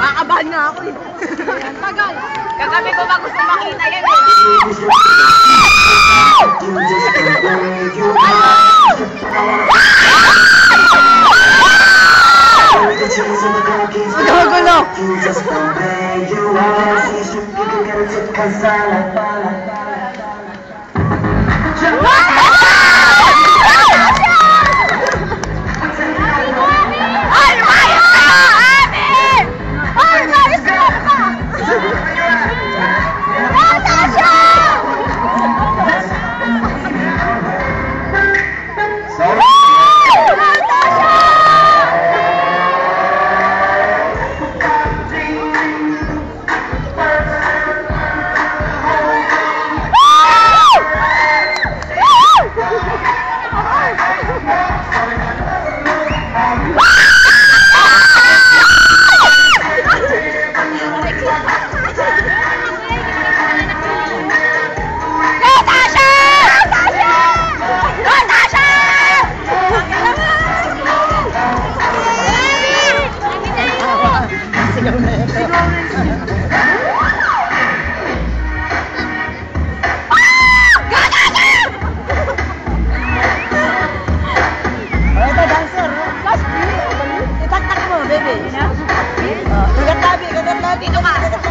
Kakabahan na ako eh. Tagal. Kagabi ko ba gusto makita yan eh. Magagulo. Dito ka!